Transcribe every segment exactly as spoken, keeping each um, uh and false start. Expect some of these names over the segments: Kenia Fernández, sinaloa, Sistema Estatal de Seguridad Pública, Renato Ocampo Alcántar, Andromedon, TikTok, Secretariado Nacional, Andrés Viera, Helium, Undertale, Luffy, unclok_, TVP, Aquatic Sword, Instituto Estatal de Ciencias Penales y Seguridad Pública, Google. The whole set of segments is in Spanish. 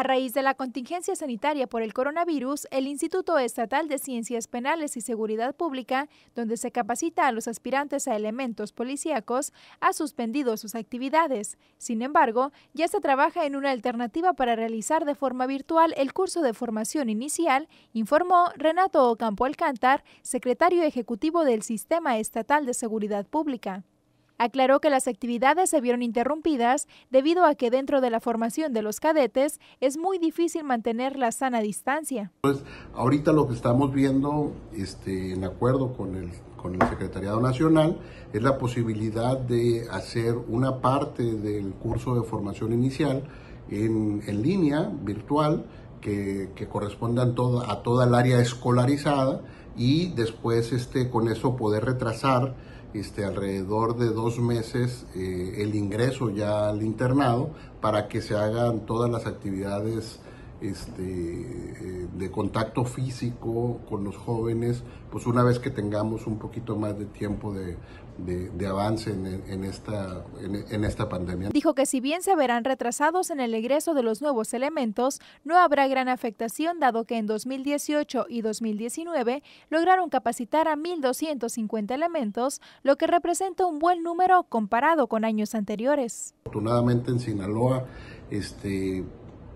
A raíz de la contingencia sanitaria por el coronavirus, el Instituto Estatal de Ciencias Penales y Seguridad Pública, donde se capacita a los aspirantes a elementos policíacos, ha suspendido sus actividades. Sin embargo, ya se trabaja en una alternativa para realizar de forma virtual el curso de formación inicial, informó Renato Ocampo Alcántar, secretario ejecutivo del Sistema Estatal de Seguridad Pública. Aclaró que las actividades se vieron interrumpidas debido a que dentro de la formación de los cadetes es muy difícil mantener la sana distancia. Pues ahorita lo que estamos viendo, este, en acuerdo con el, con el Secretariado Nacional, es la posibilidad de hacer una parte del curso de formación inicial en, en línea, virtual, que, que correspondan todo, a toda el área escolarizada, y después este, con eso poder retrasar Este, alrededor de dos meses eh, el ingreso ya al internado para que se hagan todas las actividades este, de contacto físico con los jóvenes, pues una vez que tengamos un poquito más de tiempo de, de, de avance en, en, esta, en, en esta pandemia. Dijo que si bien se verán retrasados en el egreso de los nuevos elementos, no habrá gran afectación dado que en dos mil dieciocho y dos mil diecinueve lograron capacitar a mil doscientos cincuenta elementos, lo que representa un buen número comparado con años anteriores. Afortunadamente en Sinaloa, este...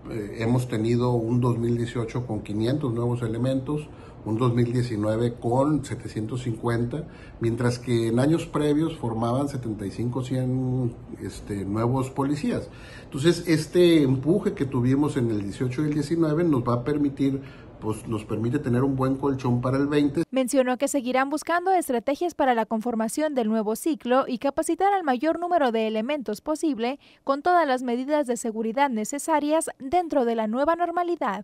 Eh, hemos tenido un dos mil dieciocho con quinientos nuevos elementos, un dos mil diecinueve con setecientos cincuenta, mientras que en años previos formaban setenta y cinco a cien este, nuevos policías. Entonces, este empuje que tuvimos en el dieciocho y el diecinueve nos va a permitir, pues nos permite tener un buen colchón para el veinte. Mencionó que seguirán buscando estrategias para la conformación del nuevo ciclo y capacitar al mayor número de elementos posible con todas las medidas de seguridad necesarias dentro de la nueva normalidad.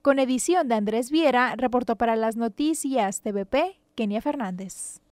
Con edición de Andrés Viera, reportó para las noticias T V P, Kenia Fernández.